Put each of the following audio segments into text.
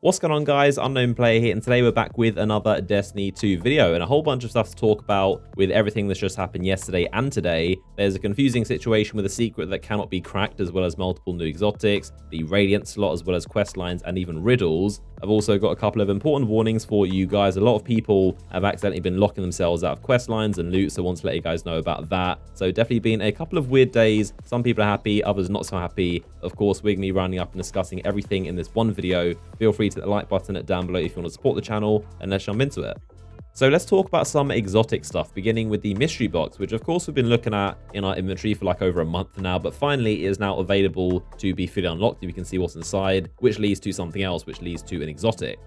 What's going on, guys? Unknown Player here, and today we're back with another Destiny 2 video and a whole bunch of stuff to talk about with everything that's just happened yesterday and today. There's a confusing situation with a secret that cannot be cracked, as well as multiple new exotics, the Radiant slot, as well as quest lines and even riddles. I've also got a couple of important warnings for you guys. A lot of people have accidentally been locking themselves out of quest lines and loot, so I want to let you guys know about that. So definitely been a couple of weird days. Some people are happy, others not so happy. Of course, we're going to be rounding up and discussing everything in this one video. Feel free to hit the like button down below if you want to support the channel, and let's jump into it. So let's talk about some exotic stuff, beginning with the mystery box, which of course we've been looking at in our inventory for like over a month now, but finally is now available to be fully unlocked. We can see what's inside, which leads to something else, which leads to an exotic.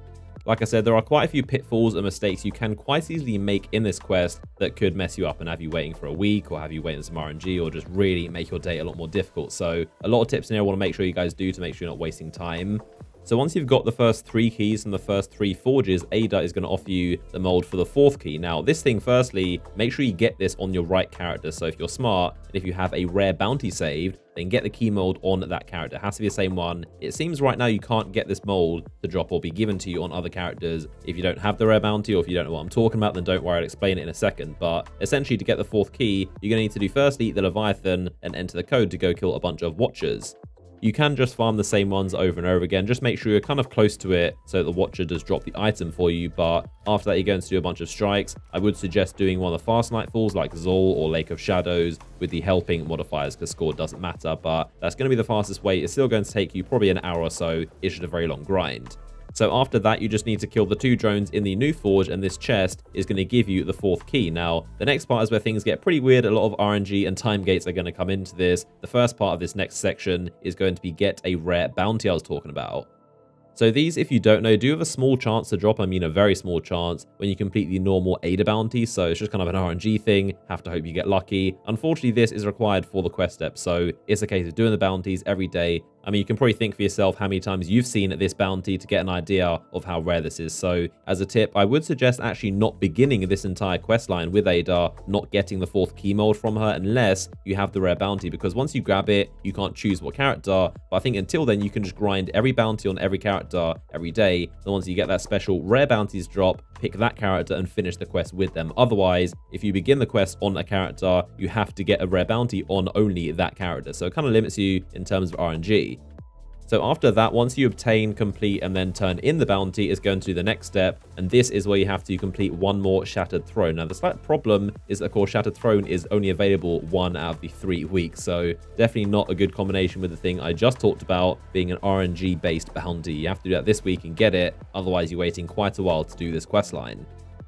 Like I said, there are quite a few pitfalls and mistakes you can quite easily make in this quest that could mess you up and have you waiting for a week, or have you waiting some RNG, or just really make your day a lot more difficult. So a lot of tips in here I want to make sure you guys do to make sure you're not wasting time. So once you've got the first three keys from the first three forges, Ada is going to offer you the mold for the fourth key. Now this thing, firstly, make sure you get this on your right character. So if you're smart and if you have a rare bounty saved, then get the key mold on that character. It has to be the same one. It seems right now you can't get this mold to drop or be given to you on other characters. If you don't have the rare bounty, or if you don't know what I'm talking about, then don't worry, I'll explain it in a second. But essentially, to get the fourth key, you're going to need to do firstly the Leviathan and enter the code to go kill a bunch of Watchers. You can just farm the same ones over and over again. Just make sure you're kind of close to it so that the Watcher does drop the item for you. But after that, you're going to do a bunch of strikes. I would suggest doing one of the fast nightfalls like Zol or Lake of Shadows with the helping modifiers, because score doesn't matter. But that's going to be the fastest way. It's still going to take you probably an hour or so. It's just a very long grind. So after that, you just need to kill the two drones in the new forge, and this chest is going to give you the fourth key. Now, the next part is where things get pretty weird. A lot of RNG and time gates are going to come into this. The first part of this next section is going to be get a rare bounty I was talking about. So these, if you don't know, do have a small chance to drop, I mean a very small chance, when you complete the normal Ada bounty, so it's just kind of an RNG thing, have to hope you get lucky. Unfortunately, this is required for the quest step, so it's a case of doing the bounties every day. I mean, you can probably think for yourself how many times you've seen this bounty to get an idea of how rare this is. So as a tip, I would suggest actually not beginning this entire quest line with Ada, not getting the fourth key mold from her unless you have the rare bounty, because once you grab it, you can't choose what character. But I think until then, you can just grind every bounty on every character every day. And once you get that special rare bounties drop, pick that character and finish the quest with them. Otherwise, if you begin the quest on a character, you have to get a rare bounty on only that character. So it kind of limits you in terms of RNG. So after that, once you obtain, complete, and then turn in the bounty, is going to the next step. And this is where you have to complete one more Shattered Throne. Now, the slight problem is that, of course, Shattered Throne is only available one out of the 3 weeks. So definitely not a good combination with the thing I just talked about being an RNG-based bounty. You have to do that this week and get it. Otherwise, you're waiting quite a while to do this questline.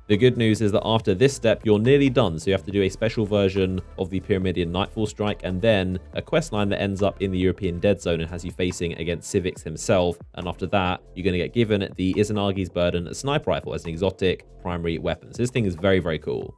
The good news is that after this step, you're nearly done, so you have to do a special version of the Pyramidian Nightfall Strike, and then a quest line that ends up in the European Dead Zone and has you facing against Civics himself. And after that, you're going to get given the Izanagi's Burden sniper rifle as an exotic primary weapon. So this thing is very, very cool.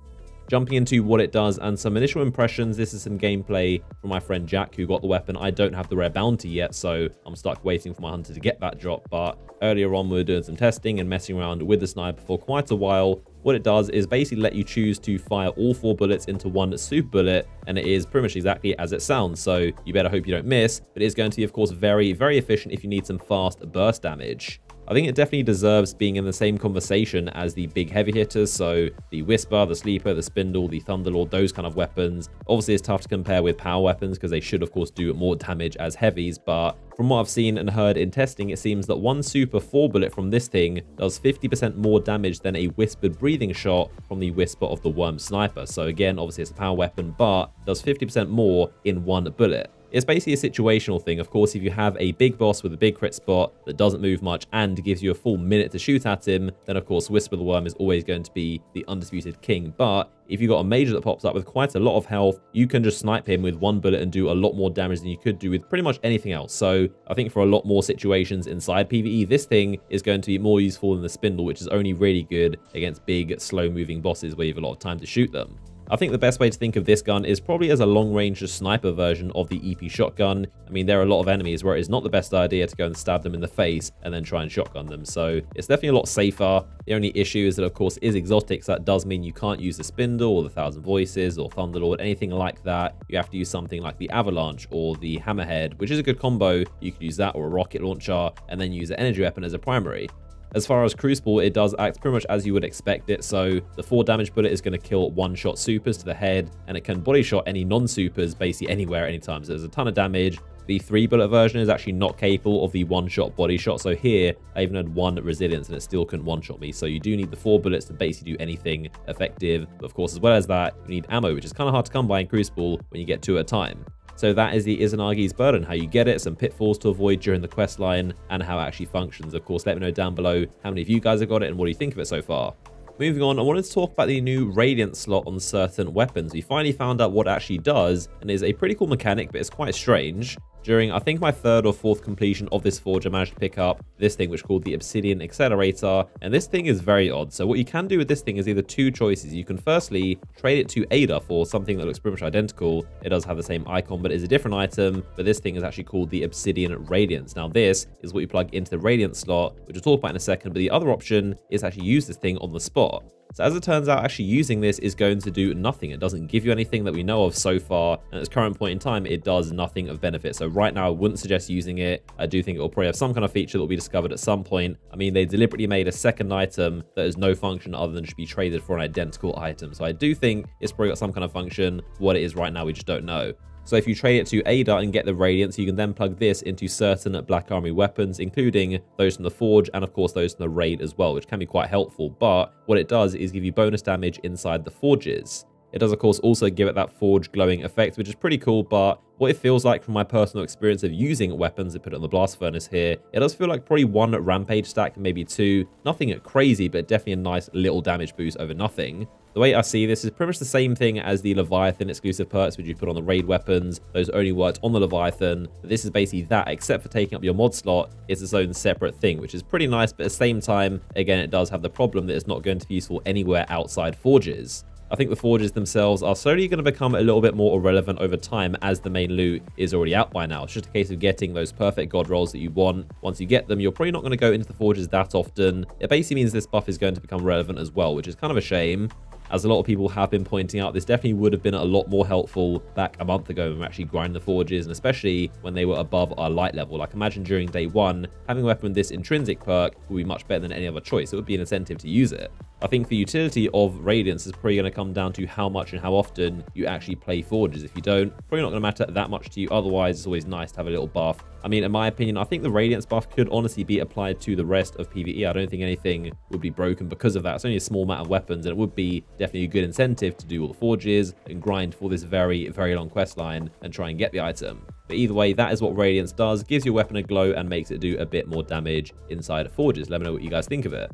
Jumping into what it does and some initial impressions, this is some gameplay from my friend Jack, who got the weapon. I don't have the rare bounty yet, so I'm stuck waiting for my hunter to get that drop. But earlier on, we were doing some testing and messing around with the sniper for quite a while. What it does is basically let you choose to fire all 4 bullets into one super bullet, and it is pretty much exactly as it sounds, so you better hope you don't miss. But it is going to be, of course, very, very efficient if you need some fast burst damage. I think it definitely deserves being in the same conversation as the big heavy hitters, so the Whisper, the Sleeper, the Spindle, the Thunderlord, those kind of weapons. Obviously, it's tough to compare with power weapons because they should, of course, do more damage as heavies, but from what I've seen and heard in testing, it seems that one super 4 bullet from this thing does 50% more damage than a whispered breathing shot from the Whisper of the Worm sniper. So again, obviously it's a power weapon, but does 50% more in one bullet. It's basically a situational thing. Of course, if you have a big boss with a big crit spot that doesn't move much and gives you a full minute to shoot at him, then of course Whisper the Worm is always going to be the undisputed king. But if you've got a major that pops up with quite a lot of health, you can just snipe him with one bullet and do a lot more damage than you could do with pretty much anything else. So I think for a lot more situations inside PvE, this thing is going to be more useful than the Spindle, which is only really good against big, slow-moving bosses where you have a lot of time to shoot them. I think the best way to think of this gun is probably as a long-range sniper version of the EP Shotgun. I mean, there are a lot of enemies where it is not the best idea to go and stab them in the face and then try and shotgun them, so it's definitely a lot safer. The only issue is that, of course, is exotics. That does mean you can't use the Spindle or the Thousand Voices or Thunderlord, anything like that. You have to use something like the Avalanche or the Hammerhead, which is a good combo. You could use that or a rocket launcher and then use an energy weapon as a primary. As far as Crucible, it does act pretty much as you would expect it, so the 4 damage bullet is going to kill one-shot supers to the head, and it can body shot any non-supers basically anywhere, anytime, so there's a ton of damage. The 3 bullet version is actually not capable of the one-shot body shot, so here I even had 1 resilience and it still couldn't one-shot me, so you do need the 4 bullets to basically do anything effective. But of course, as well as that, you need ammo, which is kind of hard to come by in Crucible when you get 2 at a time. So that is the Izanagi's Burden, how you get it, some pitfalls to avoid during the quest line, and how it actually functions. Of course, let me know down below how many of you guys have got it and what do you think of it so far. Moving on, I wanted to talk about the new Radiant slot on certain weapons. We finally found out what it actually does, and is a pretty cool mechanic, but it's quite strange. During, I think, my 3rd or 4th completion of this forge, I managed to pick up this thing, which called the Obsidian Accelerator, and this thing is very odd. So what you can do with this thing is either 2 choices. You can firstly trade it to Ada for something that looks pretty much identical. It does have the same icon, but is a different item, but this thing is actually called the Obsidian Radiance. Now, this is what you plug into the Radiant slot, which we'll talk about in a second, but the other option is actually use this thing on the spot. So as it turns out, actually using this is going to do nothing. It doesn't give you anything that we know of so far, and at this current point in time, it does nothing of benefit. So right now, I wouldn't suggest using it. I do think it will probably have some kind of feature that will be discovered at some point. I mean, they deliberately made a second item that has no function other than should be traded for an identical item. So I do think it's probably got some kind of function. What it is right now, we just don't know. So if you trade it to Ada and get the Radiance, you can then plug this into certain Black Armory weapons, including those from the Forge and, of course, those from the Raid as well, which can be quite helpful. But what it does is give you bonus damage inside the Forges. It does, of course, also give it that Forge glowing effect, which is pretty cool, but what it feels like from my personal experience of using weapons, I put it on the Blast Furnace here, it does feel like probably 1 Rampage stack, maybe 2. Nothing crazy, but definitely a nice little damage boost over nothing. The way I see this is pretty much the same thing as the Leviathan exclusive perks, which you put on the raid weapons. Those only worked on the Leviathan. But this is basically that, except for taking up your mod slot, it's its own separate thing, which is pretty nice, but at the same time, again, it does have the problem that it's not going to be useful anywhere outside Forges. I think the Forges themselves are slowly going to become a little bit more irrelevant over time, as the main loot is already out by now. It's just a case of getting those perfect god rolls that you want. Once you get them, you're probably not going to go into the Forges that often. It basically means this buff is going to become relevant as well, which is kind of a shame. As a lot of people have been pointing out, this definitely would have been a lot more helpful back a month ago when we actually grinding the Forges, and especially when they were above our light level. Like, imagine during day 1, having a weapon with this intrinsic perk would be much better than any other choice. It would be an incentive to use it. I think the utility of Radiance is probably going to come down to how much and how often you actually play Forges. If you don't, probably not going to matter that much to you. Otherwise, it's always nice to have a little buff. I mean, in my opinion, I think the Radiance buff could honestly be applied to the rest of PvE. I don't think anything would be broken because of that. It's only a small amount of weapons, and it would be definitely a good incentive to do all the Forges and grind for this very, very long quest line and try and get the item. But either way, that is what Radiance does. Gives your weapon a glow and makes it do a bit more damage inside of Forges. Let me know what you guys think of it.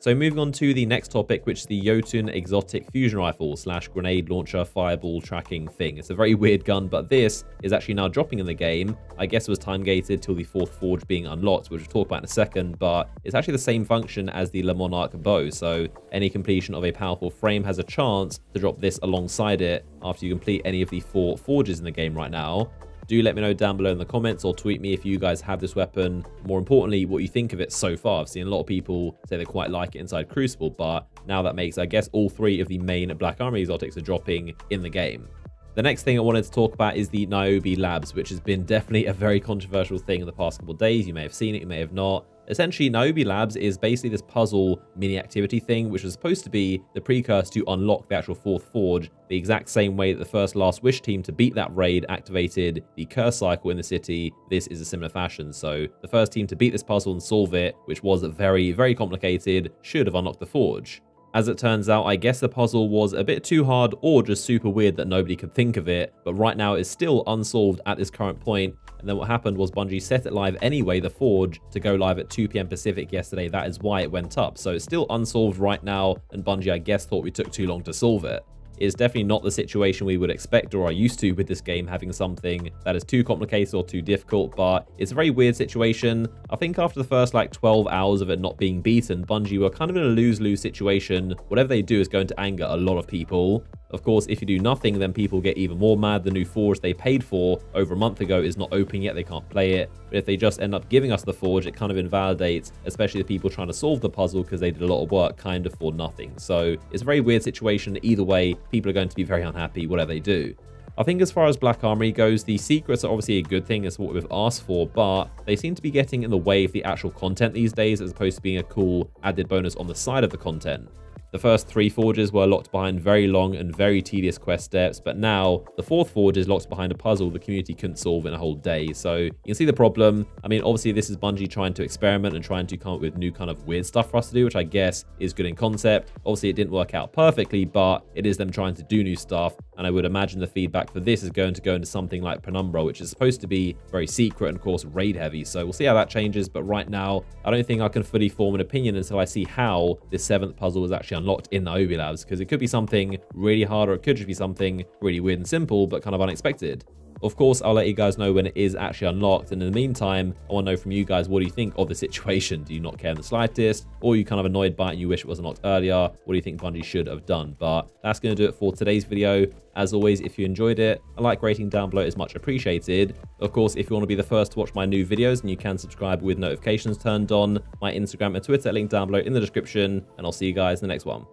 So moving on to the next topic, which is the Jotunn exotic fusion rifle / grenade launcher fireball tracking thing. It's a very weird gun, but this is actually now dropping in the game. I guess it was time gated till the 4th forge being unlocked, which we'll talk about in a second, but it's actually the same function as the Le Monarque bow. So any completion of a powerful frame has a chance to drop this alongside it after you complete any of the 4 forges in the game right now. Do let me know down below in the comments, or tweet me if you guys have this weapon. More importantly, what you think of it so far. I've seen a lot of people say they quite like it inside Crucible, but now that makes, I guess, all 3 of the main Black Armory exotics are dropping in the game. The next thing I wanted to talk about is the Niobe Labs, which has been definitely a very controversial thing in the past couple of days. You may have seen it, you may have not. Essentially, Niobe Labs is basically this puzzle mini activity thing, which was supposed to be the precursor to unlock the actual 4th Forge, the exact same way that the first Last Wish team to beat that raid activated the curse cycle in the city. This is a similar fashion. So the first team to beat this puzzle and solve it, which was very, very complicated, should have unlocked the Forge. As it turns out, I guess the puzzle was a bit too hard or just super weird that nobody could think of it, but right now it's still unsolved at this current point. And then what happened was Bungie set it live anyway, the Forge, to go live at 2 PM Pacific yesterday. That is why it went up. So it's still unsolved right now, and Bungie, I guess, thought we took too long to solve it. It's definitely not the situation we would expect or are used to with this game, having something that is too complicated or too difficult, but it's a very weird situation. I think after the first 12 hours of it not being beaten, Bungie were kind of in a lose-lose situation. Whatever they do is going to anger a lot of people. Of course, if you do nothing, then people get even more mad. The new forge they paid for over a month ago is not open yet. They can't play it. But if they just end up giving us the forge, it kind of invalidates, especially the people trying to solve the puzzle, because they did a lot of work kind of for nothing. So it's a very weird situation. Either way, people are going to be very unhappy, whatever they do. I think as far as Black Armory goes, the secrets are obviously a good thing, it's what we've asked for, but they seem to be getting in the way of the actual content these days, as opposed to being a cool added bonus on the side of the content. The first three forges were locked behind very long and very tedious quest steps, but now the fourth forge is locked behind a puzzle the community couldn't solve in a whole day. So you can see the problem. I mean, obviously this is Bungie trying to experiment and trying to come up with new kind of weird stuff for us to do, which I guess is good in concept. Obviously it didn't work out perfectly, but it is them trying to do new stuff. And I would imagine the feedback for this is going to go into something like Penumbra, which is supposed to be very secret and of course raid heavy. So we'll see how that changes. But right now, I don't think I can fully form an opinion until I see how this seventh puzzle is actually unlocked in Niobe Labs, because it could be something really hard or it could just be something really weird and simple but kind of unexpected. Of course, I'll let you guys know when it is actually unlocked, and in the meantime, I want to know from you guys, what do you think of the situation? Do you not care in the slightest? Or are you kind of annoyed by it and you wish it was unlocked earlier? What do you think Bungie should have done? But that's going to do it for today's video. As always, if you enjoyed it, a like rating down below is much appreciated. Of course, if you want to be the first to watch my new videos, and you can subscribe with notifications turned on, my Instagram and Twitter link down below in the description, and I'll see you guys in the next one.